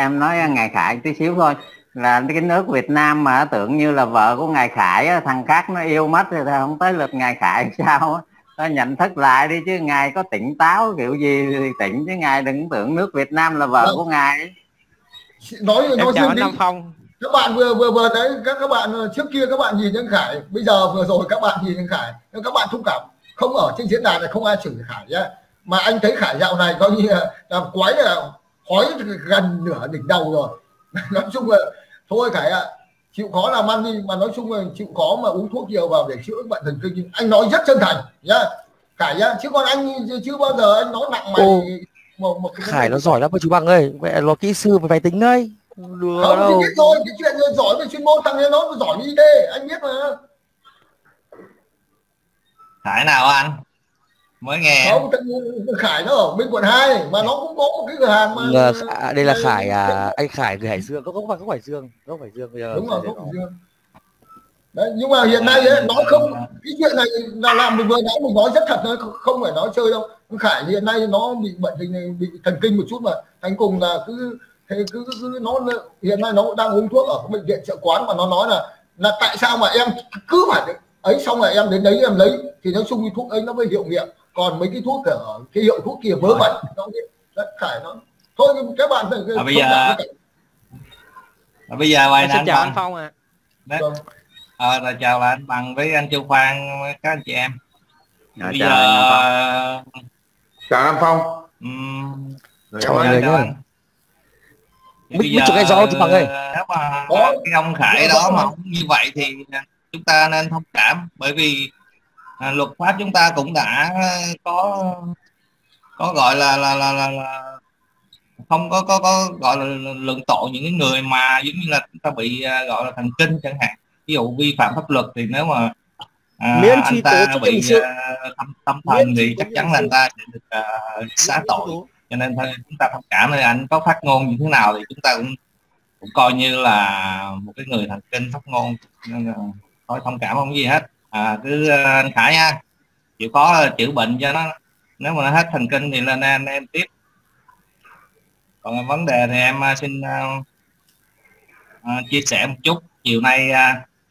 Em nói Ngài Khải tí xíu thôi, là cái nước Việt Nam mà tưởng như là vợ của Ngài Khải thằng khác nó yêu mất rồi, không tới lượt Ngài Khải sao nó nhận thức lại đi chứ. Ngài có tỉnh táo kiểu gì thì tỉnh chứ, Ngài đừng tưởng nước Việt Nam là vợ của Ngài. Nói riêng đi Nam Phong. Các bạn vừa đấy, các bạn trước kia các bạn nhìn Nhân Khải, bây giờ vừa rồi các bạn nhìn Nhân Khải, nhưng các bạn thông cảm, không ở trên diễn đàn này không ai chửi Khải nhá. Mà anh thấy Khải dạo này coi như là làm quái là khói gần nửa đỉnh đầu rồi. Nói chung là thôi Khải ạ, chịu khó làm ăn đi, mà nói chung là chịu khó mà uống thuốc nhiều vào để chữa bệnh thần kinh. Anh nói rất chân thành nhá Khải nhá, chứ còn anh chưa bao giờ anh nói nặng mày. Khải nó giỏi lắm chú Bằng ơi, mẹ nó kỹ sư về máy tính đấy. Lừa không đâu. Thì biết rồi, cái chuyện giỏi về chuyên môn thằng ấy nó giỏi như thế, anh biết mà. Khải nào anh? Mới nghe. Không, Khải nó ở bên quận 2 mà nó cũng có một cái cửa hàng mà. Đây là Khải à, anh Khải người Hải Dương, gốc Hải Dương, gốc Hải Dương bây giờ. Đúng rồi, gốc Hải Dương. Đấy, nhưng mà hiện nay ấy, nó không, cái chuyện này là làm mình vừa nãy mình nói rất thật, không phải nói chơi đâu. Khải hiện nay nó bị bệnh tình, bị thần kinh một chút mà thành cùng là cứ nó hiện nay nó đang uống thuốc ở bệnh viện Chợ Quán mà nó nói là tại sao mà em cứ phải ấy, xong rồi em đến đấy em lấy thì nó chung cái thuốc ấy nó mới hiệu nghiệm, còn mấy cái thuốc ở cái hiệu thuốc kia vớ vẩn nó Khải nó thôi các bạn bây giờ ngoài anh chào anh Phong à. Rồi chào là anh Bằng với anh Châu Phan các anh chị em. Bây giờ chào Nam Phong. Chào mọi người các biết chụp cái gió chứ Bằng ơi. Nếu mà cái ông Khải đó mà như vậy thì chúng ta nên thông cảm, bởi vì luật pháp chúng ta cũng đã có gọi là không có gọi là luận tội những người mà giống như là chúng ta bị gọi là thần kinh chẳng hạn, ví dụ vi phạm pháp luật thì nếu mà miễn anh ta bị tâm thần thì chắc chắn là anh ta sẽ được xá tội, cho nên thôi chúng ta thông cảm. Nên anh có phát ngôn như thế nào thì chúng ta cũng coi như là một cái người thần kinh phát ngôn, nên thôi thông cảm không gì hết. Cứ anh Khải nha, chịu khó chữa bệnh cho nó, nếu mà nó hết thần kinh thì lên em tiếp. Còn vấn đề thì em xin chia sẻ một chút. Chiều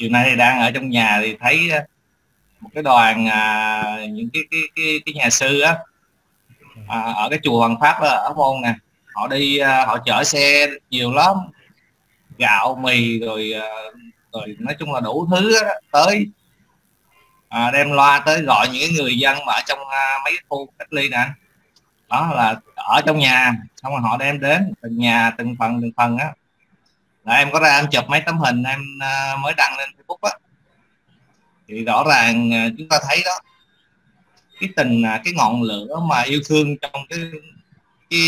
nay đang ở trong nhà thì thấy một cái đoàn những cái nhà sư á, ở cái chùa Hoàng Pháp ở Vũng nè, họ đi họ chở xe nhiều lắm, gạo mì rồi nói chung là đủ thứ á, tới đem loa tới gọi những người dân mà ở trong mấy khu cách ly nè, đó là ở trong nhà, xong rồi họ đem đến từng nhà từng phần á. Là em có ra em chụp mấy tấm hình em mới đăng lên Facebook á, thì rõ ràng chúng ta thấy đó, cái ngọn lửa mà yêu thương trong cái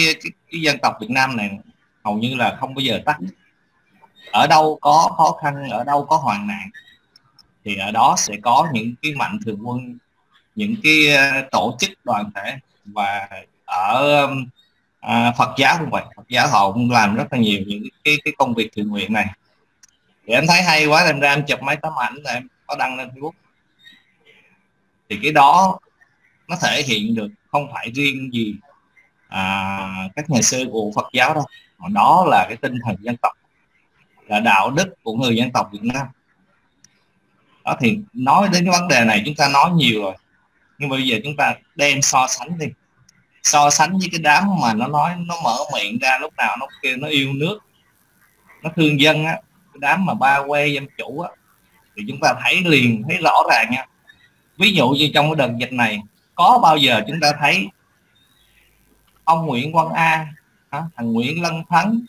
dân tộc Việt Nam này hầu như là không bao giờ tắt. Ở đâu có khó khăn, ở đâu có hoạn nạn thì ở đó sẽ có những cái mạnh thường quân, những cái tổ chức đoàn thể, và ở Phật giáo cũng vậy, Phật giáo họ cũng làm rất là nhiều những cái công việc thiện nguyện này. Thì em thấy hay quá, em ra em chụp mấy tấm ảnh là em có đăng lên Facebook. Thì cái đó nó thể hiện được không phải riêng gì các nhà sư của Phật giáo đâu, mà đó là cái tinh thần dân tộc, là đạo đức của người dân tộc Việt Nam. Đó thì nói đến cái vấn đề này chúng ta nói nhiều rồi, nhưng mà bây giờ chúng ta đem so sánh đi, so sánh với cái đám mà nó nói, nó mở miệng ra lúc nào nó kêu nó yêu nước, nó thương dân á, cái đám mà ba que dân chủ á, thì chúng ta thấy liền, thấy rõ ràng nha. Ví dụ như trong cái đợt dịch này, có bao giờ chúng ta thấy ông Nguyễn Quang A, thằng Nguyễn Lân Thắng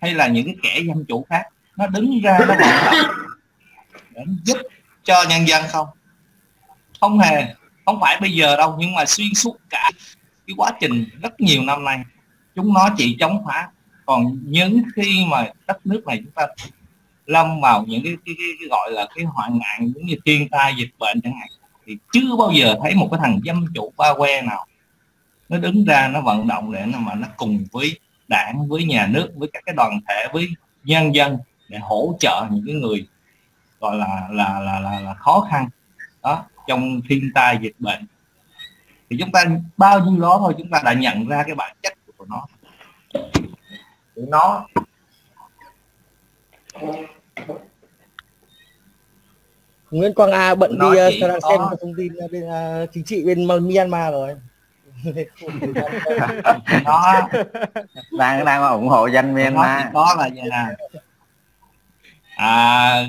hay là những cái kẻ dân chủ khác nó đứng ra nó vận động để giúp cho nhân dân không? Không hề. Không phải bây giờ đâu, nhưng mà xuyên suốt cả cái quá trình rất nhiều năm nay chúng nó chỉ chống phá. Còn những khi mà đất nước này chúng ta lâm vào những cái gọi là cái hoạn nạn giống như thiên tai dịch bệnh chẳng hạn, thì chưa bao giờ thấy một cái thằng dân chủ ba que nào nó đứng ra nó vận động để mà nó cùng với đảng, với nhà nước, với các cái đoàn thể, với nhân dân để hỗ trợ những cái người gọi là khó khăn đó trong thiên tai dịch bệnh. Thì chúng ta bao nhiêu đó thôi chúng ta đã nhận ra cái bản chất của nó. của nó. Nguyễn Quang A bận nó đi đang xem thông tin bên chính trị bên Myanmar rồi. Nó đang ủng hộ dân Myanmar. Đó là vậy nè.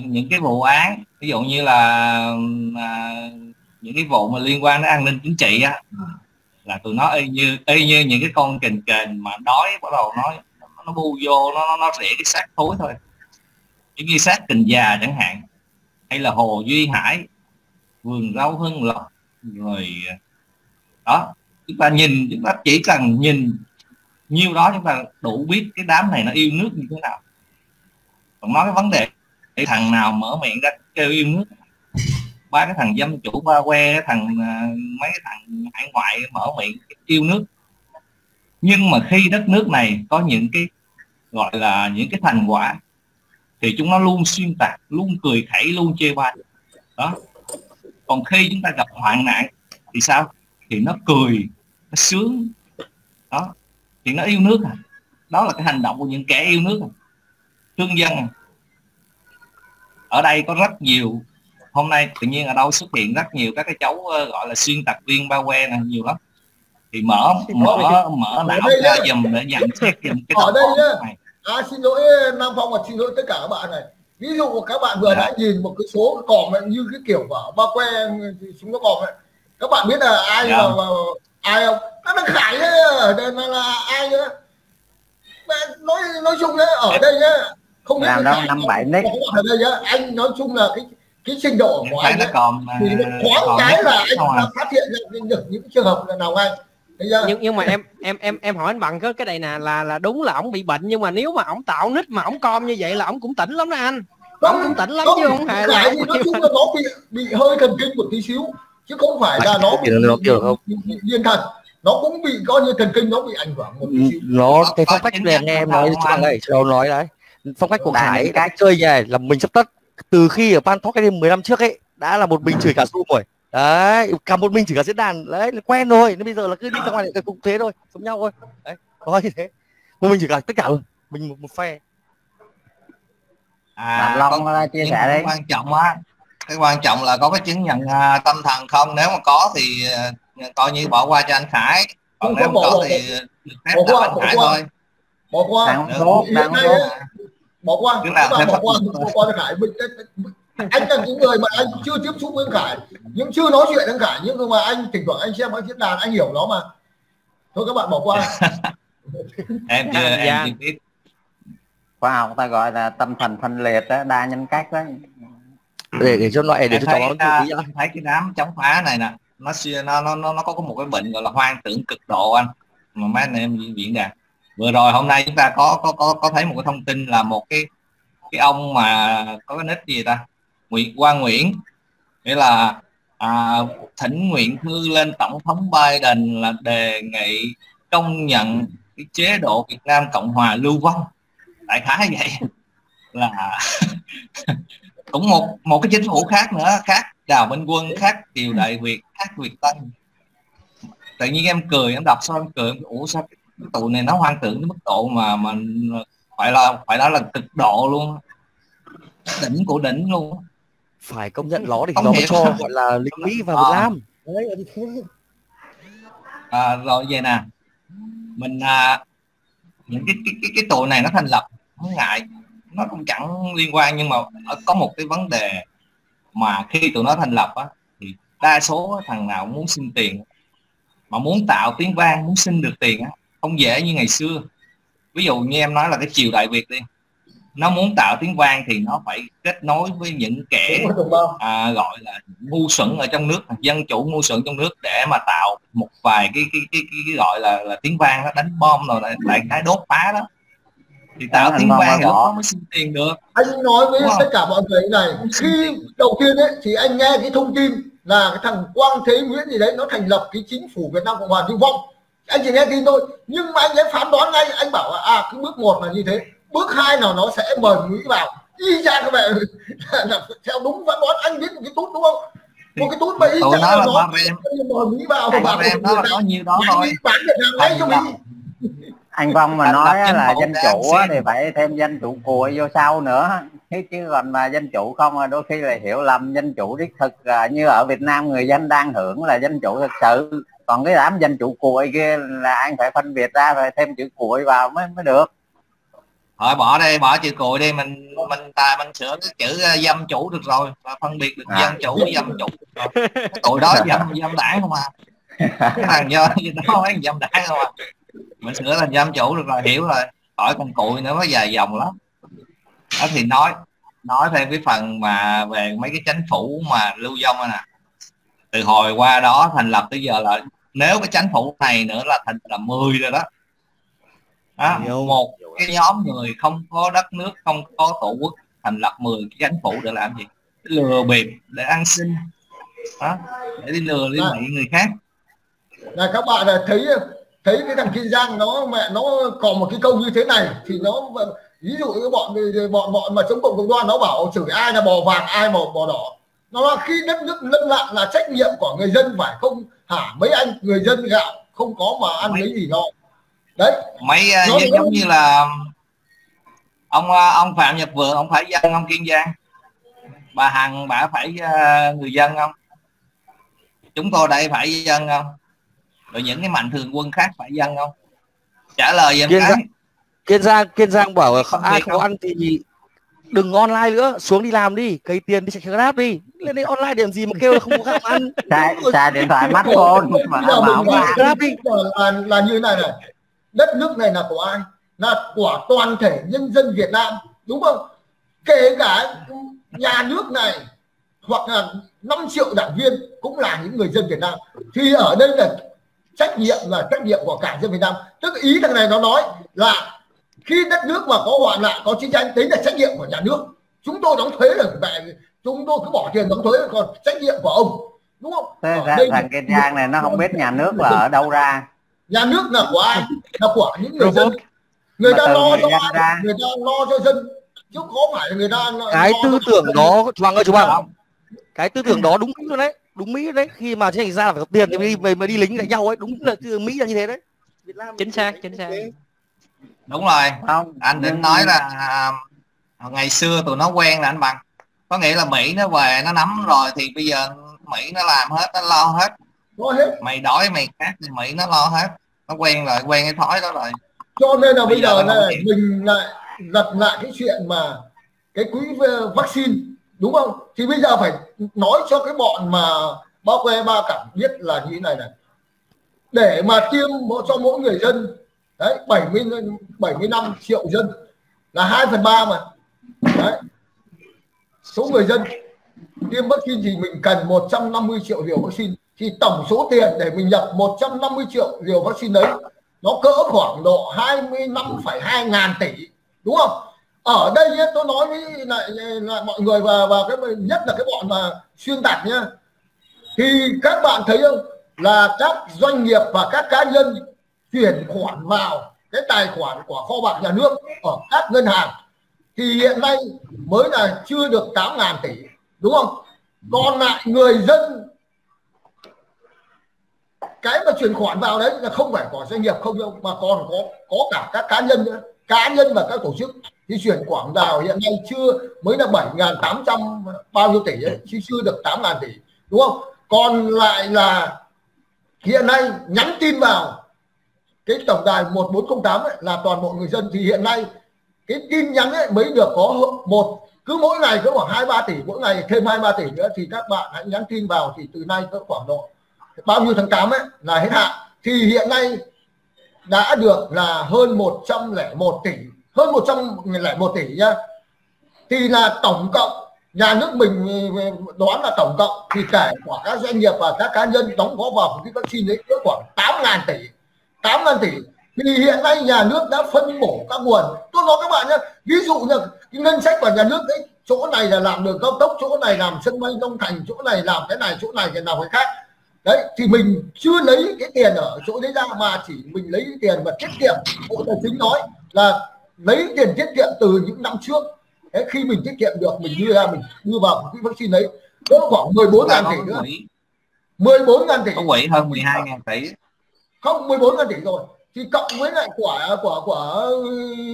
Những cái vụ án ví dụ như là những cái vụ mà liên quan đến an ninh chính trị á, là tụi nó y như những cái con kền mà đói bắt đầu nó bu vô, nó rỉa cái xác thối thôi, giống như xác Kình Già chẳng hạn, hay là Hồ Duy Hải, vườn rau Hưng Lộc rồi đó. Chúng ta nhìn, chúng ta chỉ cần nhìn nhiêu đó chúng ta đủ biết cái đám này nó yêu nước như thế nào. Còn nói cái vấn đề cái thằng nào mở miệng ra kêu yêu nước, ba cái thằng dân chủ ba que, mấy cái thằng hải ngoại mở miệng yêu nước, nhưng mà khi đất nước này có những cái gọi là những cái thành quả thì chúng nó luôn xuyên tạc, luôn cười khẩy, luôn chê bai đó. Còn khi chúng ta gặp hoạn nạn thì sao? Thì nó cười, nó sướng đó, thì nó yêu nước à. Đó là cái hành động của những kẻ yêu nước à, thương dân à. Ở đây có rất nhiều, hôm nay tự nhiên ở đâu xuất hiện rất nhiều các cái cháu gọi là xuyên tạc viên bao que này, nhiều lắm. Thì mở não ra dùm để nhận xét dùm cái tập hợp này. Xin lỗi Nam Phong và xin lỗi tất cả các bạn này. Ví dụ các bạn vừa đã nhìn một cái số còm như cái kiểu bao que súng nó còm này. Các bạn biết là ai ai không? Nó Khải ở đây là ai nữa? Nói chung đấy, ở đây nhá, không biết là 57 nick. Anh nói chung là cái trình độ của anh thì có cái là anh phát hiện ra những trường hợp là nào ngay. Nhưng mà em hỏi anh Bằng cái này nè, là đúng là ổng bị bệnh, nhưng mà nếu mà ổng tạo nick mà ổng com như vậy là ổng cũng tỉnh lắm đó anh. Ổng cũng tỉnh lắm chứ không hề là. Nói chung là nó bị hơi thần kinh một tí xíu, chứ không phải là nó bị điên thật. Nó cũng bị coi như thần kinh nó bị ảnh hưởng một tí xíu. Nó cái phong cách về nghe em nói đầu nói đấy. Phong cách của Khải cái chơi về là mình sắp tất. Từ khi ở Panthog cái 10 năm trước ấy đã là một mình chửi cả Zoom rồi. Đấy, cả một mình chửi cả diễn đàn đấy, quen rồi. Nên bây giờ là cứ đi ra ngoài cũng thế thôi, giống nhau thôi. Đấy, nói như thế. Một mình chửi cả tất cả mình một phe. Long chia sẻ đấy. Quan trọng quá. Cái quan trọng là có cái chứng nhận tâm thần không, nếu mà có thì coi như bỏ qua cho anh Khải, còn nếu không có thì phép cho anh Khải thôi. Bỏ qua, bỏ qua, bỏ qua Khải. Anh là những người mà anh chưa tiếp xúc với Khải, nhưng chưa nói chuyện với Khải, nhưng mà anh thỉnh thoảng anh xem các diễn đàn anh hiểu nó mà. Thôi các bạn bỏ qua. em biết. Khoa học ta gọi là tâm thần phân liệt đó, đa nhân cách đó. Để cho loại để cho nó thấy cái đám chống phá này nè, nó có một cái bệnh gọi là hoang tưởng cực độ anh, mà mấy anh em diễn đàn vừa rồi hôm nay chúng ta có thấy một cái thông tin là một cái ông mà có cái nick gì ta, Nguyễn Quang Nguyễn, nghĩa là thỉnh nguyện thư lên tổng thống Biden là đề nghị công nhận cái chế độ Việt Nam Cộng hòa lưu vong, đại khái vậy. Là cũng một cái chính phủ khác nữa, khác Đào Minh Quân, khác Kiều Đại Việt, khác Việt Tân. Tự nhiên em cười, em đọc xong em cười, ủa sao cái tụi này nó hoang tưởng đến mức độ mà mình phải là cực độ luôn, đỉnh của đỉnh luôn. Phải công nhận nó thì nó cho gọi là lính Mỹ và Việt Nam. Rồi vậy nè, mình những cái tụi này nó thành lập không ngại, nó cũng chẳng liên quan, nhưng mà có một cái vấn đề mà khi tụi nó thành lập á, thì đa số thằng nào muốn xin tiền, mà muốn tạo tiếng vang, muốn xin được tiền á, không dễ như ngày xưa. Ví dụ như em nói là cái triều Đại Việt đi, nó muốn tạo tiếng vang thì nó phải kết nối với những kẻ gọi là ngu xuẩn ở trong nước, dân chủ ngu xuẩn trong nước, để mà tạo một vài cái gọi là tiếng vang, nó đánh bom rồi lại cái đốt phá đó, thì tạo tiếng vang đó mới xin tiền được. Anh nói với tất cả mọi người này, khi đầu tiên ấy thì anh nghe cái thông tin là cái thằng Quang Thế Nguyễn gì đấy nó thành lập cái chính phủ Việt Nam Cộng hòa lưu vong, anh chỉ nghe tin thôi, nhưng mà anh ấy phán đoán ngay, anh bảo là cái bước một là như thế, bước hai nào nó sẽ mời Mỹ vào, y chang các bạn theo đúng phán đoán. Anh biết một cái tút đúng không, một cái tút mà y chang nó mời Mỹ vào, và bảo nó nhiều đó rồi bán Việt Nam ngay cho Mỹ. Anh Phong mà nói là danh chủ thì phải thêm danh chủ cùi vô sau nữa, chứ còn mà danh chủ không là đôi khi là hiểu lầm. Danh chủ đích thực như ở Việt Nam người dân đang hưởng là danh chủ thực sự, còn cái đám danh chủ cùi kia là anh phải phân biệt ra, phải thêm chữ cùi vào mới được. Thôi bỏ đây, bỏ chữ cùi đi, mình sửa cái chữ dâm chủ được rồi, và phân biệt được dân chủ dâm chủ. Cái tụi đó dâm đảng không à, cái thằng do đó mấy dâm đảng không à, mình sửa thành dâm chủ được rồi, hiểu rồi, khỏi con cùi nữa, nó dài dòng lắm. Đó thì nói thêm cái phần mà về mấy cái chánh phủ mà lưu vong nè, từ hồi qua đó thành lập tới giờ là nếu cái chánh phủ này nữa là thành là 10 rồi đó. À, một cái nhóm người không có đất nước, không có tổ quốc thành lập 10 cái chánh phủ để làm gì? Để lừa bịp, để ăn xin đó, để đi lừa đi mẹ người khác. Là các bạn là thấy cái thằng Kiên Giang nó mẹ nó còn một cái câu như thế này thì nó ví dụ cái bọn mà chống cộng cực đoan nó bảo chửi ai là bò vàng, ai bò đỏ. Nó là khi đất nước lân lặn là trách nhiệm của người dân phải không hả? Mấy anh người dân gạo không có mà ăn mấy gì đâu. Đấy, mấy giống như là ông Phạm Nhật Vượng, ông phải dân ông Kiên Giang. Bà Hằng bà phải người dân không? Chúng tôi đây phải dân không? Rồi những cái mạnh thường quân khác phải dân không? Trả lời em cái Kiên Giang bảo là ai không ăn thì đừng online nữa, xuống đi làm đi, cây tiền đi chạy Grab đi, lên đây online điểm gì mà kêu là không có gạo ăn. Xài điện thoại mắt con mà là như này này. Đất nước này là của ai? Là của toàn thể nhân dân Việt Nam, đúng không? Kể cả nhà nước này hoặc là 5 triệu đảng viên cũng là những người dân Việt Nam. Thì ở đây là trách nhiệm của cả dân Việt Nam. Tức ý thằng này nó nói là khi đất nước mà có hoạn nạn, có chiến tranh, đấy là trách nhiệm của nhà nước. Chúng tôi đóng thuế là vậy, chúng tôi cứ bỏ tiền đóng thuế, còn trách nhiệm của ông, đúng không? Thằng Kiên Giang này nó không biết nhà nước là ở đâu ra. Nhà nước là của ai? Là của những người dân. Người ta lo cho ai? Người ta lo cho dân, chứ có phải người ta cái tư tưởng đó. Chú Băng ơi, chú Băng, cái tư tưởng đó đúng rồi đấy, đúng Mỹ đấy. Khi mà thành ra là phải có tiền thì mới đi lính lại nhau ấy, đúng là Mỹ là như thế đấy. Việt Nam chính xác. Đúng rồi. Không, anh định nói là ngày xưa tụi nó quen là anh Bằng, có nghĩa là Mỹ nó về nó nắm rồi thì bây giờ Mỹ nó làm hết, nó lo hết. Mày đói mày khác thì Mỹ nó lo hết, nó quen rồi, quen cái thói đó rồi. Cho nên là bây giờ này, mình lại lật lại cái chuyện mà cái quỹ vaccine, đúng không? Thì bây giờ phải nói cho cái bọn mà bao quê ba cảm biết là như thế này này, để mà tiêm cho mỗi người dân đấy 75 triệu dân là 2/3 mà đấy. Số người dân tiêm vaccine thì mình cần 150 triệu liều vaccine, thì tổng số tiền để mình nhập 150 triệu liều vaccine đấy nó cỡ khoảng độ 25,2 ngàn tỷ, đúng không? Ở đây nhé, tôi nói với lại mọi người và cái nhất là cái bọn mà xuyên tạc nhá, thì các bạn thấy không, là các doanh nghiệp và các cá nhân chuyển khoản vào cái tài khoản của kho bạc nhà nước ở các ngân hàng thì hiện nay mới là chưa được 8 ngàn tỷ, đúng không? Còn lại người dân cái mà chuyển khoản vào đấy là không phải của doanh nghiệp không đâu, mà còn có cả các cá nhân nữa, cá nhân và các tổ chức thì chuyển khoản vào hiện nay chưa mới là 7.800 bao nhiêu tỷ ấy, chứ chưa được 8 ngàn tỷ, đúng không? Còn lại là hiện nay nhắn tin vào cái tổng đài 1408 ấy, là toàn bộ người dân, thì hiện nay cái tin nhắn ấy mới được có một, cứ mỗi ngày có khoảng 2-3 tỷ, mỗi ngày thêm 2-3 tỷ nữa, thì các bạn hãy nhắn tin vào, thì từ nay có khoảng độ bao nhiêu tháng 8 ấy là hết hạn, thì hiện nay đã được là hơn 101 tỷ, hơn 101 tỷ nhá. Thì là tổng cộng nhà nước mình đoán là tổng cộng thì kể của các doanh nghiệp và các cá nhân đóng góp vào cái vaccine ấy khoảng 8 ngàn tỷ. Thì hiện nay nhà nước đã phân bổ các nguồn, tôi nói các bạn nhé, ví dụ như cái ngân sách của nhà nước đấy, chỗ này là làm đường cao tốc, chỗ này làm sân bay Long Thành, chỗ này làm cái này, chỗ này cái nào cái khác đấy, thì mình chưa lấy cái tiền ở chỗ đấy ra, mà chỉ mình lấy tiền mà tiết kiệm. Bộ Tài chính nói là lấy tiền tiết kiệm từ những năm trước đấy, khi mình tiết kiệm được mình đưa ra, mình đưa vào cái vaccine đấy có khoảng 14 ngàn tỷ nữa, 14 ngàn tỷ, không quỷ hơn 12 ngàn tỷ, không 14 ngàn tỷ rồi. thì cộng với lại của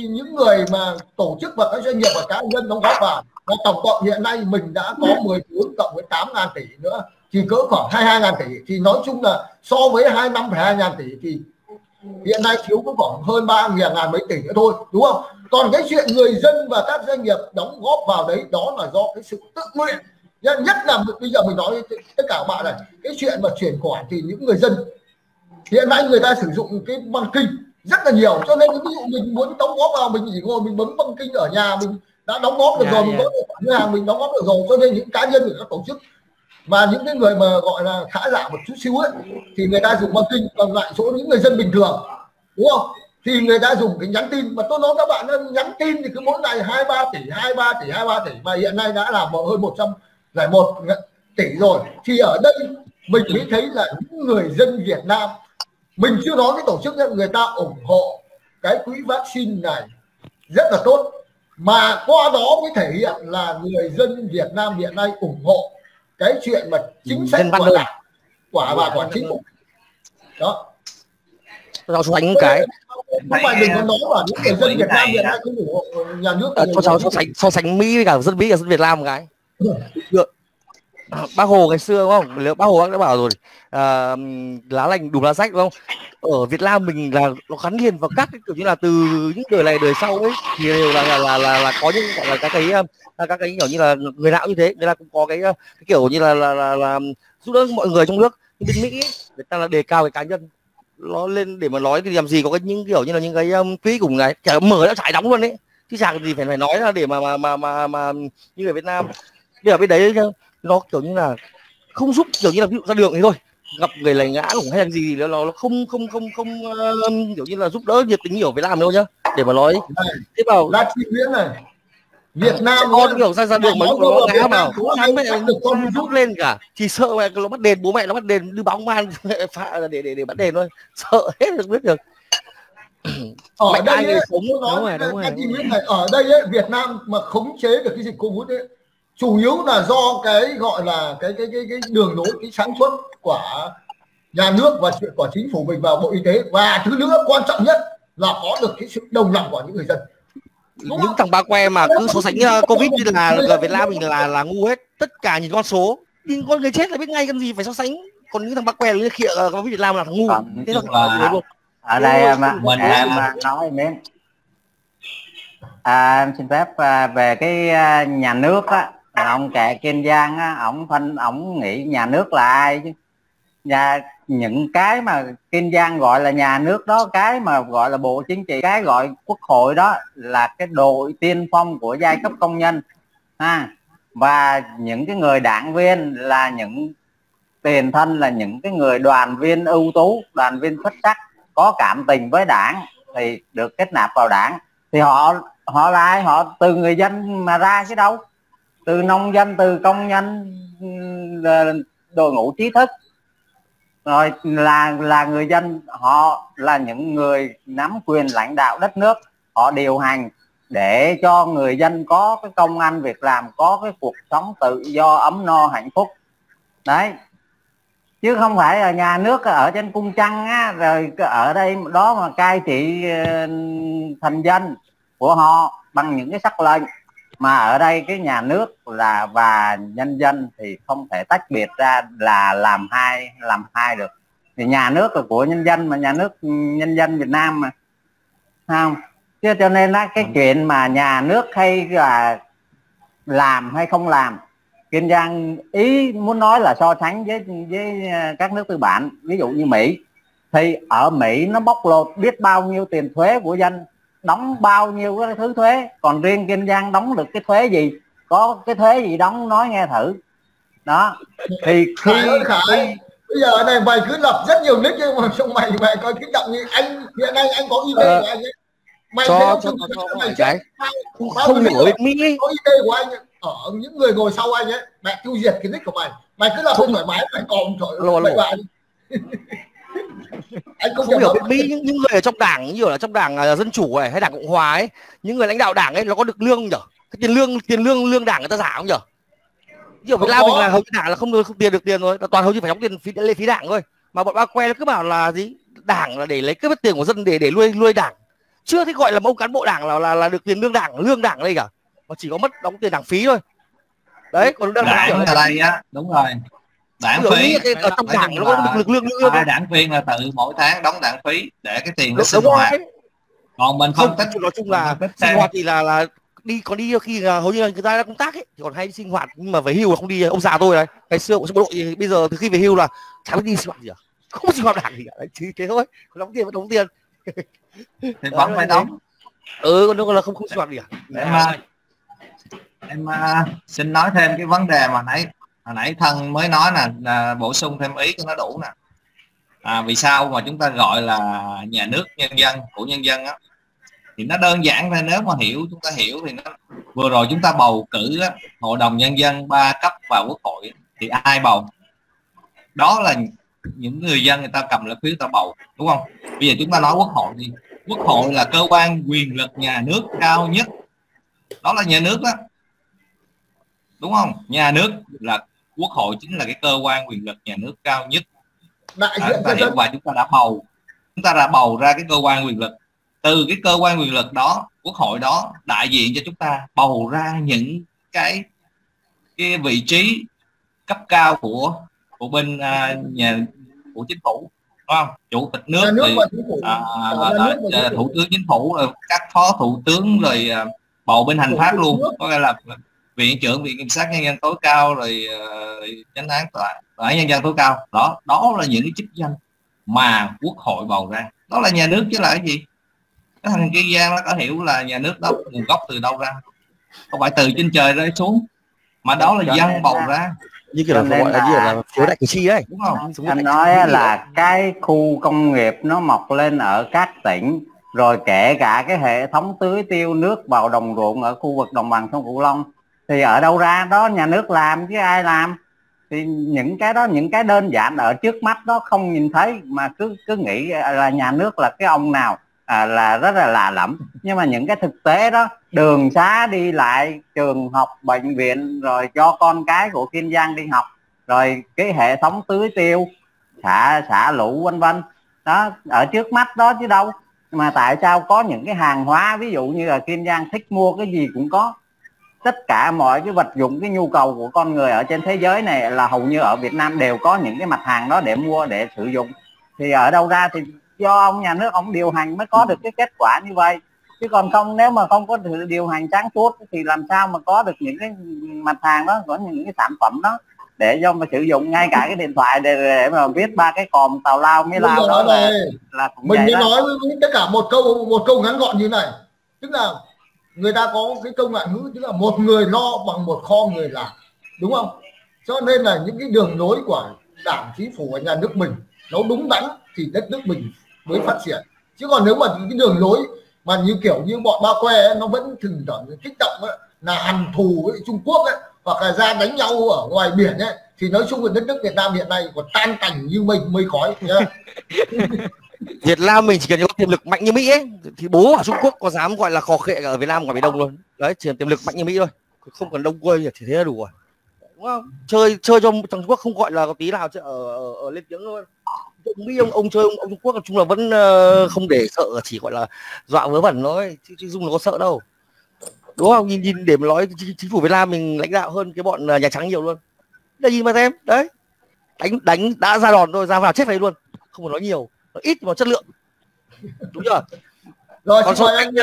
những người mà tổ chức và các doanh nghiệp và cá nhân đóng góp vào, và tổng cộng hiện nay mình đã có 14 cộng với 8.000 tỷ nữa thì cỡ khoảng 22.000 tỷ. Thì nói chung là so với 25.2.000 tỷ thì hiện nay thiếu có khoảng hơn 3.000 mấy tỷ nữa thôi, đúng không? Còn cái chuyện người dân và các doanh nghiệp đóng góp vào đấy, đó là do cái sự tự nguyện. Nhất là bây giờ mình nói tất cả các bạn này, cái chuyện mà chuyển khoản thì những người dân hiện nay người ta sử dụng cái băng kinh rất là nhiều, cho nên ví dụ mình muốn đóng góp vào, mình chỉ ngồi mình bấm băng kinh ở nhà, mình đã đóng góp được rồi, mình có được ngân hàng mình đóng góp được rồi. Cho nên những cá nhân của các tổ chức mà những cái người mà gọi là khá giả một chút xíu ấy, thì người ta dùng băng kinh. Còn lại số những người dân bình thường, đúng không, thì người ta dùng cái nhắn tin. Mà tôi nói các bạn, nhắn tin thì cứ mỗi ngày 23 tỷ mà hiện nay đã là hơn 101 tỷ rồi. Thì ở đây mình mới thấy là những người dân Việt Nam, mình chưa nói cái tổ chức nhân, người ta ủng hộ cái quỹ vaccine này rất là tốt, mà qua đó mới thể hiện là người dân Việt Nam hiện nay ủng hộ cái chuyện mà chính sách của Đảng, của chính phủ. Đó. Tôi so sánh cái so sánh Mỹ với cả dân Việt Nam một cái. Được. Bác Hồ ngày xưa đúng không? Nếu Bác Hồ bác đã bảo rồi, lá lành đùm lá rách đúng không? Ở Việt Nam mình là nó gắn liền vào các cái kiểu như là từ những đời này đời sau ấy thì đều là có những gọi là các cái kiểu như là người lão như thế, nên là cũng có cái kiểu như là giúp đỡ mọi người trong nước. Nhưng bên Mỹ ấy, người ta là đề cao cái cá nhân nó lên để mà nói thì làm gì có cái những kiểu như là những cái quỹ cùng này chả mở đã trải đóng luôn đấy, chứ chẳng gì phải nói là để mà như ở Việt Nam bây giờ bên đấy nó kiểu như là không giúp, kiểu như là ví dụ ra đường thế thôi, gặp người này ngã cũng hay làm gì nữa, nó không kiểu như là giúp đỡ nhiệt tình nhiều phải làm đâu nhá, để mà nói thế vào lá chi Nguyễn này Việt Nam con kiểu ra đường mà lúc đó ngã vào con rút lên cả, chỉ sợ mẹ nó bắt đền, bố mẹ nó bắt đền, đưa báo công an phạ để bắt đền thôi, sợ hết được biết được. Ở đây ấy, ở đây ấy, Việt Nam mà khống chế được cái dịch Covid ấy chủ yếu là do cái gọi là cái đường lối, cái sáng suốt của nhà nước và chuyện của chính phủ mình vào Bộ Y tế, và thứ nữa quan trọng nhất là có được cái sự đồng lòng của những người dân. Đúng những thằng ba que mà cứ so sánh Covid như là Việt Nam mình là ngu hết, tất cả những con số, nhưng con người chết là biết ngay, cần gì phải so sánh. Còn những thằng ba que như khịa Covid Việt Nam là thằng ngu. Thế là ở đây mà mình nói đến em xin phép về cái nhà nước á, ông kệ Kiên Giang á, ổng nghĩ nhà nước là ai chứ? Những cái mà Kiên Giang gọi là nhà nước đó, cái mà gọi là bộ chính trị, cái gọi quốc hội đó là cái đội tiên phong của giai cấp công nhân và những cái người đảng viên là những tiền thân, là những cái người đoàn viên ưu tú, đoàn viên xuất sắc, có cảm tình với đảng thì được kết nạp vào đảng. Thì họ là ai? Họ từ người dân mà ra chứ đâu, từ nông dân, từ công nhân, đội ngũ trí thức, rồi là người dân. Họ là những người nắm quyền lãnh đạo đất nước, họ điều hành để cho người dân có cái công ăn việc làm, có cái cuộc sống tự do, ấm no, hạnh phúc đấy, chứ không phải là nhà nước ở trên cung trăng á, rồi ở đây đó mà cai trị thành dân của họ bằng những cái sắc lệnh. Mà ở đây cái nhà nước là và nhân dân thì không thể tách biệt ra là làm hai được. Thì nhà nước là của nhân dân, mà nhà nước nhân dân Việt Nam mà, không chứ. Cho nên á, cái chuyện mà nhà nước hay là làm hay không làm, Kiên Giang ý muốn nói là so sánh với các nước tư bản, ví dụ như Mỹ. Thì ở Mỹ nó bóc lột biết bao nhiêu tiền thuế của dân, đóng bao nhiêu cái thứ thuế, còn riêng Kiên Giang đóng được cái thuế gì, có cái thuế gì đóng nói nghe thử đó. Thì Khải bây giờ này mày cứ lập rất nhiều nick, nhưng mà trong mày coi kích động như anh hiện nay, anh có email của anh ấy. Mày không hiểu Mỹ có email của anh ấy. Ở những người ngồi sau anh ấy, mẹ tiêu diệt cái nick của mày cứ là không thoải mái, mày còn trời ơi. Anh không hiểu bên Mỹ, những người ở trong đảng, như ở trong đảng Dân Chủ này hay đảng Cộng Hòa ấy, những người lãnh đạo đảng ấy nó có được lương không nhở? Cái tiền lương đảng người ta giả không nhở? Như ở Việt Nam mình là hầu như đảng là không được tiền rồi, là toàn hầu như phải đóng tiền phí đảng thôi. Mà bọn ba que nó cứ bảo là gì đảng là để lấy cái tiền của dân để nuôi đảng, chưa thấy gọi là ông cán bộ đảng là được tiền lương đảng đây cả, mà chỉ có mất đóng tiền đảng phí thôi đấy. Còn đảng ở đây á, đúng rồi, đảng phí ở trong đảng nó có được lương. Đảng viên là tự mỗi tháng đóng đảng phí để cái tiền nó sinh hoạt, còn mình không thích. Nói chung là sinh hoạt thì là đi, còn đi khi là hầu như là người ta đang công tác ấy thì còn hay đi sinh hoạt, nhưng mà về hưu là không đi. Ông già tôi này ngày xưa cũng trong bộ đội, bây giờ từ khi về hưu là chẳng biết đi sinh hoạt gì cả, không sinh hoạt đảng gì cả, chỉ thế thôi. Đóng tiền vẫn đóng tiền thì vẫn phải đóng, nó là không sinh hoạt gì cả. Em xin nói thêm cái vấn đề mà hồi nãy Thân mới nói là bổ sung thêm ý cho nó đủ nè. Vì sao mà chúng ta gọi là nhà nước nhân dân, của nhân dân á, thì nó đơn giản thôi. Nếu mà chúng ta hiểu thì vừa rồi chúng ta bầu cử á, hội đồng nhân dân 3 cấp và quốc hội, thì ai bầu? Đó là những người dân, người ta cầm lá phiếu ta bầu, đúng không? Bây giờ chúng ta nói quốc hội đi. Quốc hội là cơ quan quyền lực nhà nước cao nhất, đó là nhà nước đó, đúng không? Nhà nước là quốc hội, chính là cái cơ quan quyền lực nhà nước cao nhất. Và chúng ta đã bầu ra cái cơ quan quyền lực. Từ cái cơ quan quyền lực đó, quốc hội đó đại diện cho chúng ta bầu ra những cái vị trí cấp cao của bên của chính phủ, đúng không? Chủ tịch nước, thủ tướng chính phủ, các phó thủ tướng, rồi bầu bên hành pháp luôn, có nghĩa là viện trưởng viện kiểm sát nhân dân tối cao, rồi chánh án tòa án nhân dân tối cao. Đó là những cái chức danh mà quốc hội bầu ra, đó là nhà nước. Chứ là cái gì cái thằng Kiên Giang nó có hiểu là nhà nước đó nguồn gốc từ đâu ra, không phải từ trên trời rơi xuống, mà đó là dân bầu ra, như kiểu là phiếu đại cử tri đấy, đúng không? Anh nói là cái khu công nghiệp nó mọc lên ở các tỉnh, rồi kể cả cái hệ thống tưới tiêu nước vào đồng ruộng ở khu vực đồng bằng sông Cửu Long thì ở đâu ra? Đó nhà nước làm chứ ai làm. Thì những cái đó, những cái đơn giản ở trước mắt đó không nhìn thấy mà cứ nghĩ là nhà nước là cái ông nào là rất là lạ lẫm. Nhưng mà những cái thực tế đó, đường xá đi lại, trường học, bệnh viện, rồi cho con cái của Kiên Giang đi học, rồi cái hệ thống tưới tiêu, xả lũ vân vân, đó ở trước mắt đó chứ đâu. Mà tại sao có những cái hàng hóa, ví dụ như là Kiên Giang thích mua cái gì cũng có. Tất cả mọi cái vật dụng, cái nhu cầu của con người ở trên thế giới này là hầu như ở Việt Nam đều có những cái mặt hàng đó để mua, để sử dụng. Thì ở đâu ra? Thì do ông nhà nước, ông điều hành mới có được cái kết quả như vậy. Chứ còn không, nếu mà không có sự điều hành sáng suốt thì làm sao mà có được những cái mặt hàng đó, có những cái sản phẩm đó để cho mà sử dụng. Ngay cả cái điện thoại để mà viết 3 cái còm tào lao mới lao đó là mình mới nói với tất cả một câu ngắn gọn như này, tức là người ta có cái câu ngoại ngữ, tức là một người lo bằng một kho người làm, đúng không? Cho nên là những cái đường lối của đảng, chính phủ và nhà nước mình nó đúng đắn thì đất nước mình mới phát triển. Chứ còn nếu mà những cái đường lối mà như kiểu như bọn ba que ấy, nó vẫn thường tỏ kích động ấy, là hằn thù với Trung Quốc ấy, hoặc là ra đánh nhau ở ngoài biển ấy, thì nói chung là đất nước Việt Nam hiện nay còn tan tành như mình mây khói. Việt Nam mình chỉ cần có tiềm lực mạnh như Mỹ ấy, thì bố ở Trung Quốc có dám gọi là khò khệ ở Việt Nam ngoài Biển Đông luôn. Đấy, chỉ tiềm lực mạnh như Mỹ thôi, không cần đông quê chỉ thế là đủ rồi, đúng không? Chơi cho Trung Quốc không gọi là có tí nào chứ ở lên tiếng luôn. Mỹ ông chơi ông Trung Quốc chung là vẫn không để sợ, chỉ gọi là dọa vớ vẩn thôi, chứ Dung nó có sợ đâu, đúng không? Nhìn để mà nói chính phủ Việt Nam mình lãnh đạo hơn cái bọn Nhà Trắng nhiều luôn. Đây nhìn mà xem đấy, đánh đã ra đòn rồi, ra vào chết đấy luôn, không phải nói nhiều, ít vào chất lượng, đúng chưa? Rồi còn xin mời anh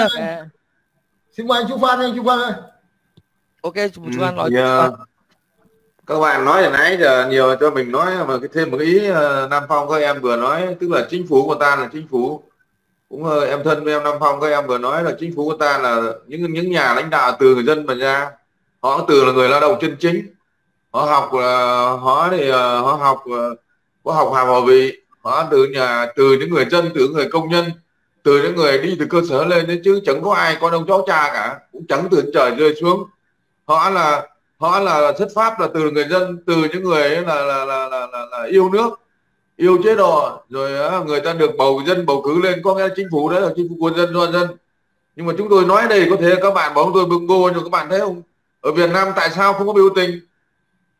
xin mời anh chú Phan ơi, chú Phan ơi. Ok, chú Phan nói. Các bạn nói hồi nãy giờ nhiều, cho mình nói mà thêm một ý Nam Phong các em vừa nói, tức là chính phủ của ta là chính phủ, cũng em thân với em Nam Phong các em vừa nói là chính phủ của ta là những nhà lãnh đạo từ người dân mà ra, họ từ là người lao động chân chính, họ học hàm họ vị. Đó, từ những người dân, từ người công nhân, từ những người đi từ cơ sở lên đến, chứ chẳng có ai con ông cháu cha cả, cũng chẳng từ trời rơi xuống. Họ là xuất phát là từ người dân, từ những người là yêu nước, yêu chế độ, rồi người ta được bầu dân bầu cử lên, có nghĩa là chính phủ đấy là chính phủ của dân, do dân. Nhưng mà chúng tôi nói đây có thể các bạn bảo tôi bưng bô, nhưng các bạn thấy không, ở Việt Nam tại sao không có biểu tình?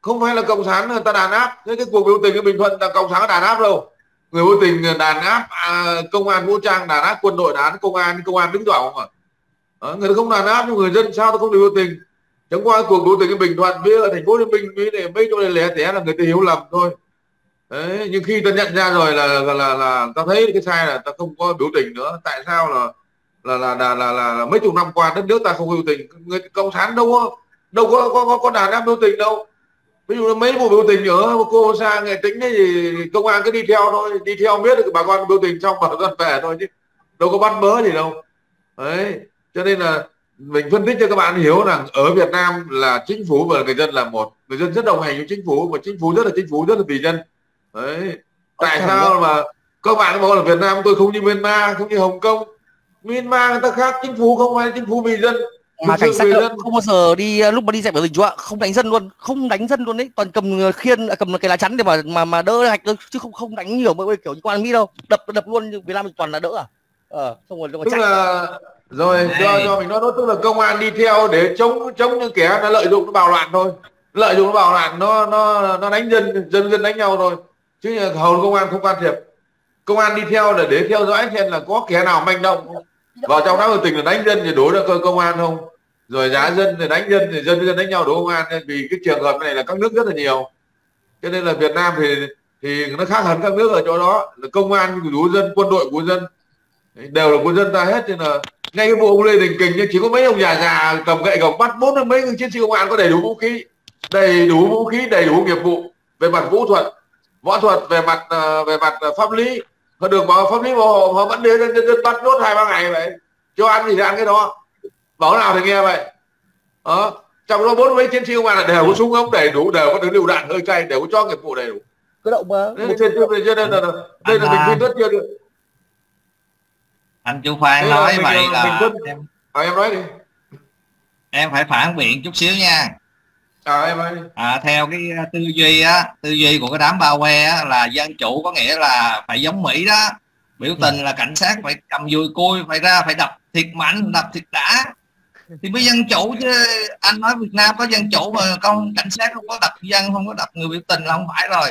Không phải là cộng sản người ta đàn áp, thế cái cuộc biểu tình ở Bình Thuận là cộng sản đàn áp đâu. Người vô tình đàn áp công an vũ trang, đàn áp quân đội, đàn áp công an đứng đầu không ạ? Người ta không đàn áp nhưng người dân sao tôi không được vô tình. Chẳng qua cuộc đối tình ở Bình Thuận với ở thành phố Hồ Chí Minh với mấy chỗ này lẻ tẻ là người ta hiểu lầm thôi. Đấy, nhưng khi ta nhận ra rồi là ta thấy cái sai là ta không có biểu tình nữa. Tại sao là mấy chục năm qua đất nước ta không biểu tình? Người cộng sản đâu có đàn áp biểu tình đâu. Ví dụ là mấy vụ biểu tình ở cô Sa Nghệ Tĩnh ấy thì công an cứ đi theo thôi, đi theo biết được bà con biểu tình trong bà con về thôi chứ đâu có bắt bớ gì đâu. Đấy, cho nên là mình phân tích cho các bạn hiểu rằng ở Việt Nam là chính phủ và người dân là một, người dân rất đồng hành với chính phủ và chính phủ rất là vì dân. Đấy, tại sao mà các bạn bảo là Việt Nam tôi không như Myanmar, không như Hồng Kông. Myanmar người ta khác, chính phủ không phải chính phủ vì dân. Mà cảnh sát không bao giờ đi, lúc mà đi dạy biểu tình chú ạ, không đánh dân luôn, không đánh dân luôn đấy, toàn cầm khiên, cầm cái lá chắn để mà đỡ hạch chứ không đánh nhiều mới kiểu như quan Mỹ đâu, đập luôn. Việt Nam mình toàn là đỡ à? Xong rồi chắc là rồi cho mình nói đó, tức là công an đi theo để chống những kẻ nó lợi dụng nó bạo loạn thôi, lợi dụng nó bạo loạn nó đánh dân đánh nhau thôi, chứ hầu công an không can thiệp. Công an đi theo là để theo dõi xem là có kẻ nào manh động vào trong đó, tình là đánh dân thì đối là cơ công an không, rồi giá dân thì đánh dân thì dân với dân đánh nhau đối công an. Nên vì cái trường hợp này là các nước rất là nhiều, cho nên là Việt Nam thì nó khác hẳn các nước ở chỗ đó, là công an của dân, quân đội của dân, đều là của dân ta hết. Nên là ngay cái vụ ông Lê Đình Kình chỉ có mấy ông già cầm gậy gộc bắt bốn mấy chiến sĩ công an có đầy đủ vũ khí, đầy đủ nghiệp vụ về mặt vũ thuật, võ thuật, về mặt pháp lý. Họ được bảo pháp lý bảo hộ, họ vẫn đến bắt nốt 2-3 ngày vậy, cho ăn gì thì ăn cái đó, bảo nào thì nghe vậy. Trong đó 40 mấy chiến sĩ công an là đều có súng ống đầy đủ, đều có thứ lựu đạn hơi cay, đều có cho nghiệp vụ đầy đủ. Cơ động mà. Cho nên là đây là mình phân tích chưa được. Anh chú Phan nói vậy là em nói đi. Em phải phản biện chút xíu nha. Theo cái tư duy của cái đám bao que á, là dân chủ có nghĩa là phải giống Mỹ đó, biểu tình là cảnh sát phải cầm dùi cui, phải ra phải đập thiệt mạnh, đập thiệt đã thì mới dân chủ chứ. Anh nói Việt Nam có dân chủ mà không, cảnh sát không có đập dân, không có đập người biểu tình là không phải rồi.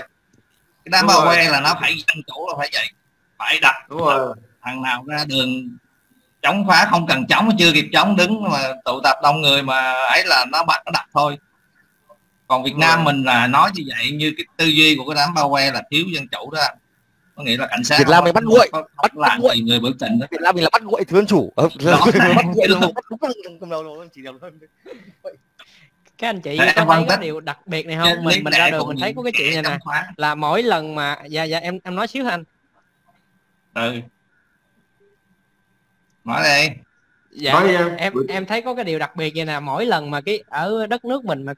Cái đám bao que là nó phải dân chủ là phải vậy, phải đập. Thằng nào ra đường chống phá không cần chống, chưa kịp chống đứng mà tụ tập đông người mà ấy là nó đập thôi. Còn Việt Nam mình là nói như vậy, như cái tư duy của cái đám bao que là thiếu dân chủ đó, có nghĩa là cảnh sát Việt Nam mình bắt nguội, bắt làm người người biểu tình đó. Việt Nam mình là bắt nguội thiếu dân chủ, bắt nguội luôn. Các anh chị có thấy cái điều đặc biệt này không? Mình ra đường mình thấy có cái chuyện này nè, là mỗi lần mà em nói xíu hả anh? Nói đi. Dạ em thấy có cái điều đặc biệt vậy nè, mỗi lần mà cái ở đất nước mình mà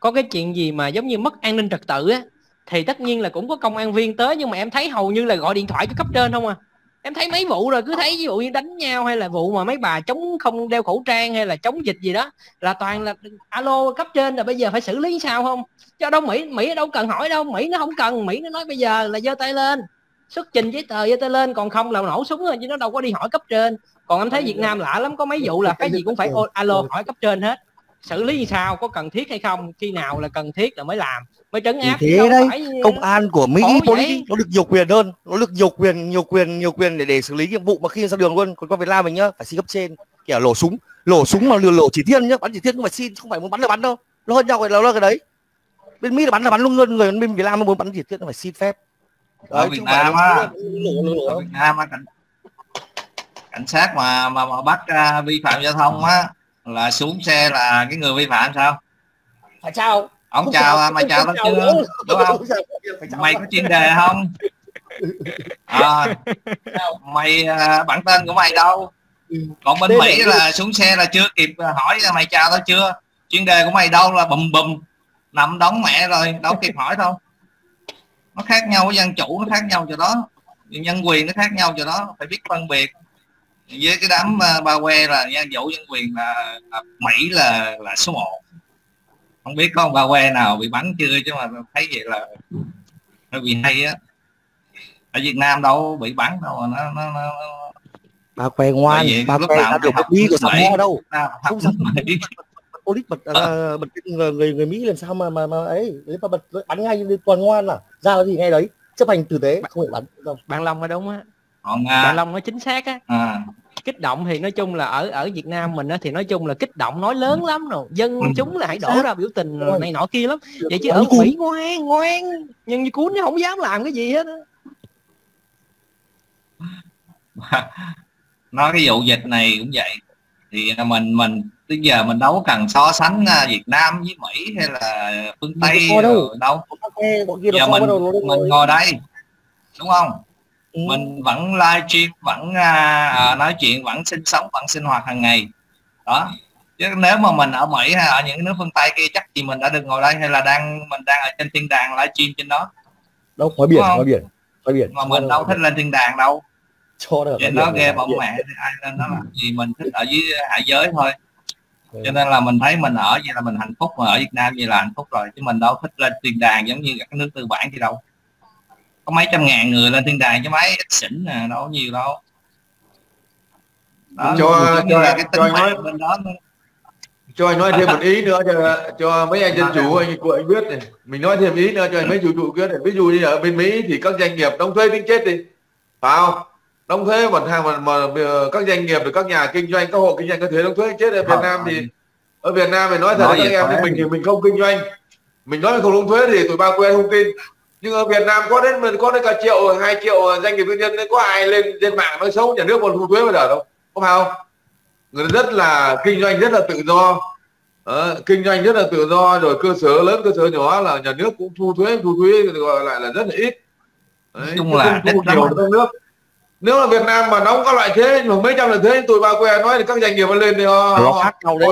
có cái chuyện gì mà giống như mất an ninh trật tự á, thì tất nhiên là cũng có công an viên tới, nhưng mà em thấy hầu như là gọi điện thoại cho cấp trên không à. Em thấy mấy vụ rồi, cứ thấy ví dụ như đánh nhau hay là vụ mà mấy bà chống không đeo khẩu trang hay là chống dịch gì đó, là toàn là alo cấp trên là bây giờ phải xử lý sao không. Chứ đâu Mỹ đâu cần hỏi đâu, Mỹ nó không cần, Mỹ nó nói bây giờ là giơ tay lên, xuất trình giấy tờ giơ tay lên, còn không là nổ súng rồi, chứ nó đâu có đi hỏi cấp trên. Còn em thấy Việt Nam lạ lắm, có mấy vụ là cái gì cũng phải alo hỏi cấp trên hết, xử lý như sao, có cần thiết hay không, khi nào là cần thiết là mới làm, mới trấn áp. Thế không đấy, phải... công an của Mỹ nó được nhiều quyền hơn, nó được nhiều quyền để xử lý nhiệm vụ mà khi ra đường luôn. Còn qua Việt Nam mình nhá, phải xin cấp trên, kẻ lổ súng mà lổ chỉ thiên nhá, bắn chỉ thiên cũng phải xin, không phải muốn bắn là bắn đâu, nó hơn nhau là cái đấy. Bên Mỹ là bắn luôn luôn, người bên Việt Nam muốn bắn chỉ thiên phải xin phép. Đấy, Việt Nam á, cảnh sát mà bắt vi phạm giao thông á, là xuống xe là cái người vi phạm sao? Phải chào. Ông chào mày, chào tao chưa? Đúng không? Mày có chuyên đề không? Mày bản tên của mày đâu? Còn bên Mỹ là xuống xe là chưa kịp hỏi mày chào tao chưa, chuyên đề của mày đâu là bùm nằm đóng mẹ rồi, đâu kịp hỏi đâu. Nó khác nhau với dân chủ, nó khác nhau chỗ đó, nhân quyền nó khác nhau chỗ đó, phải biết phân biệt. Với cái đám bao que là dân chủ dân quyền là Mỹ là số 1. Không biết có bao que nào bị bắn chưa, chứ mà thấy vậy là nó bị hay á. Ở Việt Nam đâu bị bắn đâu mà nó bao que ngoan, bao que nào được bí của xã hội đâu. Không sao Mỹ. Police bật người Mỹ làm sao mà ấy, đấy mà bật bắn ngay toàn ngoan à, ra cái gì ngay đấy. chấp hành tử tế, không phải bắn không. Bạn Long nói đúng á, bạn Long nói chính xác á. Kích động thì nói chung là ở Việt Nam mình á, thì nói chung là kích động nói lớn lắm rồi, dân chúng là hãy đổ ra biểu tình này nọ kia lắm. Vậy chứ ở Mỹ ngoan ngoan, nhưng như cuốn nó không dám làm cái gì hết á. Nói cái vụ dịch này cũng vậy, thì mình tới giờ mình đâu có cần so sánh Việt Nam với Mỹ hay là phương Tây đâu. Giờ mình ngồi đây đúng không, mình vẫn livestream, vẫn nói chuyện, vẫn sinh sống, vẫn sinh hoạt hàng ngày đó. Chứ nếu mà mình ở Mỹ hay ở những nước phương Tây kia chắc thì mình đã được ngồi đây, hay là mình đang ở trên thiên đàng livestream trên đó đâu. Khỏi biển mà mình đâu thích lên thiên đàng đâu. Vậy nó ghê bỏng mẹ, ai lên nó làm gì, mình thích ở dưới hạ giới thôi. Cho nên là mình thấy mình ở vậy là mình hạnh phúc, mà ở Việt Nam vậy là hạnh phúc rồi, chứ mình đâu thích lên thiên đàng giống như các nước tư bản gì đâu. Có mấy trăm ngàn người lên thiên đàng chứ mấy, ít xỉn nè, đâu có nhiều đâu. Đó, cho anh nói thêm một ý nữa cho mấy anh dân chủ anh biết này. Mình nói thêm ý nữa cho mấy chủ trụ biết này. Ví dụ như ở bên Mỹ thì các doanh nghiệp đóng thuế tính chết đi, phải không? Đóng thuế còn hàng mà các doanh nghiệp rồi các nhà kinh doanh, các hộ kinh doanh có thuế đóng thuế chết. Ở Việt Nam thì nói thật với các em thì mình không kinh doanh, mình nói không đóng thuế thì tụi ba quê không tin. Nhưng ở Việt Nam có đến cả triệu, 2 triệu doanh nghiệp tư nhân, có ai lên mạng nói xấu nhà nước còn thu thuế bây giờ đâu, có phải không? Người rất là kinh doanh, rất là tự do, kinh doanh rất là tự do, rồi cơ sở lớn cơ sở nhỏ là nhà nước cũng thu thuế gọi lại là rất là ít. Đấy, chung là không thu nhiều trong nước. Nếu là Việt Nam mà đóng các loại thuế mà mấy trăm lần thuế tụi bà quê nói thì các doanh nghiệp nó lên thì nó khác nhau đấy.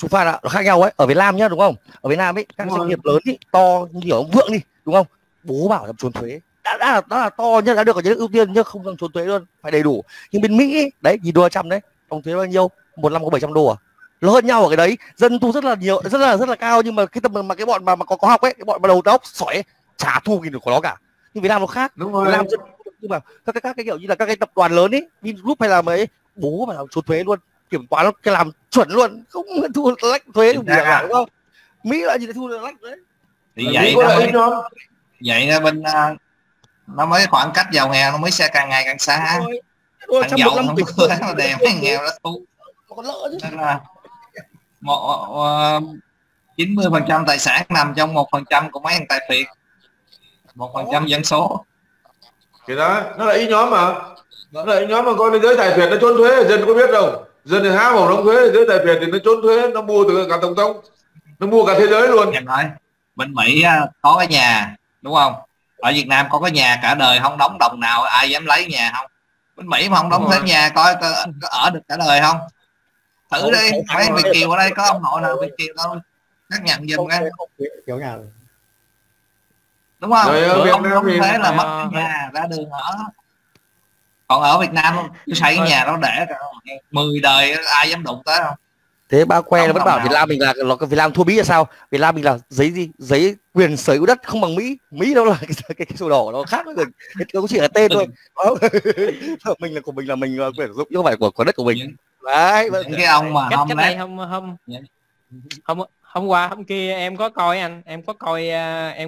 Chú Phan ạ, nó khác nhau ấy. Ở Việt Nam nhá, đúng không? Ở Việt Nam ấy các doanh nghiệp lớn ý, to như kiểu ông Vượng đi, đúng không? Bố bảo là trốn thuế đã là to nhá, đã được ưu tiên nhá, không cần trốn thuế luôn, phải đầy đủ. Nhưng bên Mỹ ý, đấy gì đô trăm đấy, đóng thuế bao nhiêu? Một năm có 700 đô à? Nó hơn nhau ở cái đấy. Dân thu rất là nhiều, rất là cao, nhưng mà cái tầm mà cái bọn mà có học ấy, cái bọn mà đầu tóc sỏi chả thu gì được của nó cả. Nhưng Việt Nam nó khác. Đúng rồi. Nhưng mà các cái kiểu như là các cái tập đoàn lớn ấy, Vingroup hay là mấy, bố mà làm trốn thuế luôn, kiểm toán nó cái làm chuẩn luôn, không thu lách thuế gì cả, đúng không? Mỹ lại gì thu lách đấy. Thì vậy bên nó mới khoảng cách giàu nghèo, nó mới sẽ càng ngày càng xa. Thằng giàu không có nó đèo, thằng nghèo nó thu. Nó lỡ chứ. Nên là 90% tài sản nằm trong 1% của mấy thằng tài phiệt, 1% dân số. Cái đó nó là ý nhóm mà, coi cái giới tài phiệt nó trốn thuế, dân có biết đâu. Dân thì há mồm đóng thuế, giới tài phiệt thì nó trốn thuế, nó mua từ cả tổng, nó mua cả thế giới luôn. Em nói bên Mỹ có cái nhà đúng không, ở Việt Nam có cái nhà cả đời không đóng đồng nào, ai dám lấy nhà không? Bên Mỹ mà không đóng thuế nhà coi có ở được cả đời không? Thử đi, mấy Việt kiều ở đây có ông nội nào Việt kiều đâu, xác nhận giùm cái kiểu nhà rồi. Đúng không? Rồi, ông không thế là mất cái nhà ra đường ở. Còn ở Việt Nam tôi xây cái nhà đó để 10 đời ai dám đụng tới không? Thế ba que nó vẫn bảo Việt Nam mình là Việt Nam thua Mỹ là sao? Việt Nam mình là giấy gì? Giấy quyền sở hữu đất không bằng Mỹ. Mỹ đâu là cái sổ đỏ nó khác với mình. Nó chỉ là tên thôi. Mình là của mình, là mình quyền sử dụng chứ không phải của đất của mình. Đấy, những cái ông mà hôm nay hôm qua hôm kia em có coi anh, em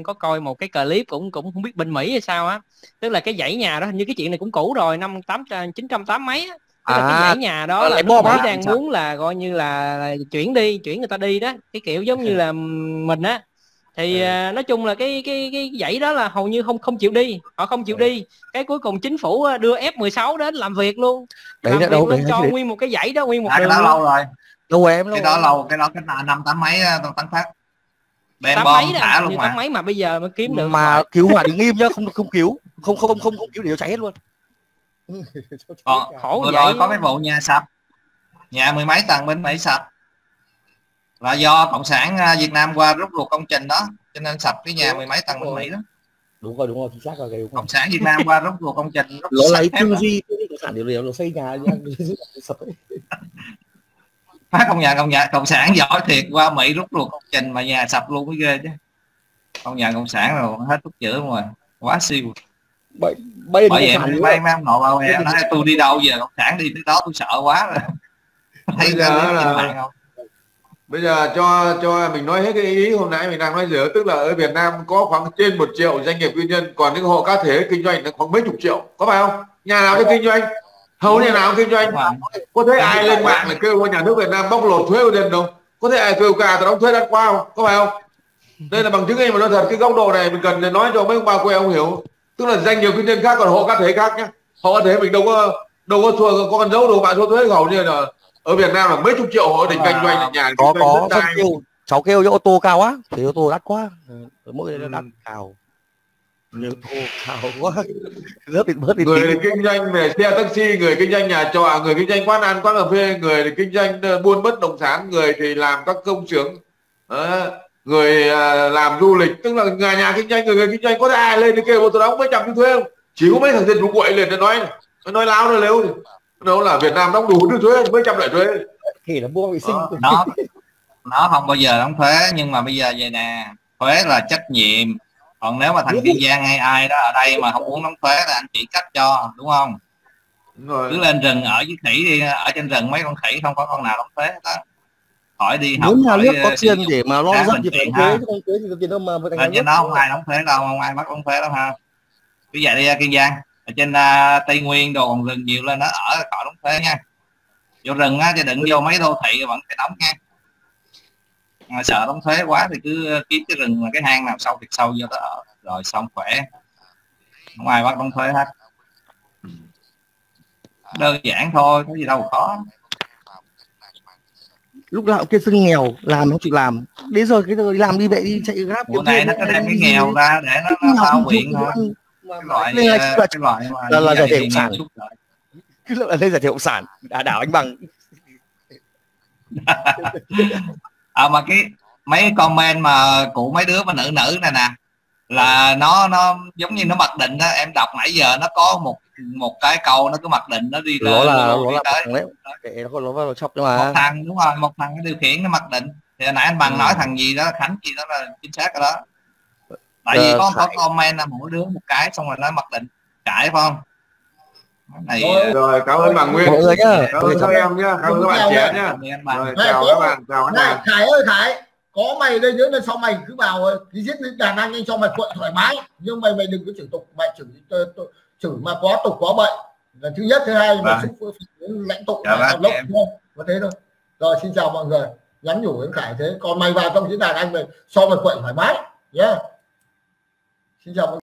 có coi một cái clip cũng không biết bên Mỹ hay sao á, tức là cái dãy nhà đó, hình như cái chuyện này cũng cũ rồi, năm 1980 mấy á, cái dãy nhà đó là nước Mỹ đang muốn là gọi như là chuyển người ta đi đó, cái kiểu giống như là mình á, thì nói chung là cái dãy đó là hầu như không chịu đi, họ không chịu đi, cái cuối cùng chính phủ đưa F-16 đến làm việc luôn, làm việc cho nguyên một cái dãy đó, nguyên một đường lâu rồi. Cái đó lâu, cái đó cái năm 8 mấy tán phát đem bom thả luôn mà. 8 mấy mà bây giờ mới kiếm được. Mà cứu hỏa đứng im nhá, không cứu để cháy hết luôn. Khổ vậy. Có cái vụ nhà sập, nhà 10 mấy tầng bên Mỹ sập là do cộng sản Việt Nam qua rút ruột công trình đó, cho nên sập cái nhà 10 mấy tầng bên Mỹ đó. Đúng rồi, chính xác rồi. Cộng sản Việt Nam qua rút ruột công trình, nó lấy tư duy cộng sản điều nó xây nhà sập. Công nhận cộng sản giỏi thiệt, qua Mỹ rút ruột công trình mà nhà sập luôn mới ghê chứ. Công nhận cộng sản rồi, hết thuốc chữa rồi, quá siêu. Bởi vậy em mang nộ bà mẹ nói tôi đi đâu giờ cộng sản đi tới đó tôi sợ quá rồi. Thấy ra là Bây giờ cho mình nói hết cái ý hôm nãy mình đang nói giữa, tức là ở Việt Nam có khoảng trên 1 triệu doanh nghiệp tư nhân, còn những hộ cá thể kinh doanh là khoảng mấy chục triệu, có phải không? Nhà nào có kinh doanh, hầu nhà nào kinh doanh, có thấy ai lên mạng là kêu nhà nước Việt Nam bóc lột thuế của dân đâu? Có thấy ai kêu cả tao đóng thuế đắt quá không? Có phải không? Đây là bằng chứng em mà nói thật, cái góc độ này mình cần nói cho mấy ông bà quê ông hiểu, tức là doanh nghiệp tư nhân khác, còn hộ cá thể khác nhá. Hộ cá thể mình đâu có thua, có con dấu đâu bạn số thuế, hầu như là ở Việt Nam là mấy chục triệu hộ định kinh doanh nhà có rất nhiều. Cháu kêu cho ô tô cao quá, thì ô tô đắt quá, mỗi người đắt cao, ô tô cao quá, rất bị bớt đi. Người kinh doanh về xe taxi, người kinh doanh nhà trọ, người kinh doanh quán ăn quán cà phê, người thì kinh doanh buôn bất động sản, người thì làm các công xưởng, người làm du lịch, tức là nhà kinh doanh, người kinh doanh có ai lên thì kêu tôi đóng mấy trăm cái thuế không? Chỉ có mấy thằng dân Phú Quậy lên để nói láo nó lếu. Đâu là Việt Nam đóng đủ thuế, mấy trăm loại thuế thì là buôn vệ sinh nó không bao giờ đóng thuế. Nhưng mà bây giờ vậy nè, thuế là trách nhiệm, còn nếu mà thằng Kiên Giang hay ai đó ở đây mà không muốn đóng thuế là anh chỉ cách cho, đúng không? Đúng rồi. Cứ lên rừng ở với khỉ đi, ở trên rừng mấy con khỉ không có con nào đóng thuế đó, hỏi đi học. Đúng hỏi nước có tiền để mà lo dọn thì phải thuế, không thuế thì tiền đâu mà phải nó không ai đóng thuế đâu, không ai bắt đóng thuế đâu ha. Cứ vậy đi Kiên Giang. Ở trên Tây Nguyên đồ còn rừng nhiều lên nó ở khỏi đóng thuế nha. Vô rừng á thì đừng vô mấy đô thị vẫn phải đóng nha. Mà sợ đóng thuế quá thì cứ kiếm cái rừng mà cái hang nào sâu thiệt sâu vô đó ở, rồi xong khỏe, không ai bắt đóng thuế hết. Đơn giản thôi, có gì đâu khó. Lúc nào kia xưng nghèo làm không chịu làm, đến giờ cái giờ làm đi vậy đi chạy Grab kiểu này nó đem cái nghèo ra để nó bao biện thôi. Cái loại là giải thể cộng sản, cái loại là đây giải thể cộng sản đã đảo anh Bằng. Mà cái mấy comment mà của mấy đứa mà nữ này nè là nó giống như nó mặc định đó, em đọc nãy giờ nó có một cái câu nó cứ mặc định nó đi tới một thằng, đúng rồi, một thằng cái điều khiển nó mặc định. Thì nãy anh Bằng nói thằng gì đó, Khánh gì đó là chính xác rồi đó. Tại vì có comment là mỗi đứa một cái xong rồi nó mặc định cãi phải không? Này... Rồi, cảm ơn bạn Nguyên, cảm ơn các em nhá, cảm ơn các bạn trẻ nhá. Rồi, chào các bạn, chào các bạn. Khải ơi Khải, có mày đây nhớ lần sau mày cứ vào thì giết đàn anh cho mày quậy thoải mái, nhưng mày đừng có chửi tục, mày chửi mà có tục có bệnh là thứ nhất, thứ hai mà xúc lãnh tụ lốc thôi, có thế thôi. Rồi xin chào mọi người, nhắn nhủ đến Khải thế, còn mày vào trong diễn đàn anh mày so mày quậy thoải mái nhá. Xin chào.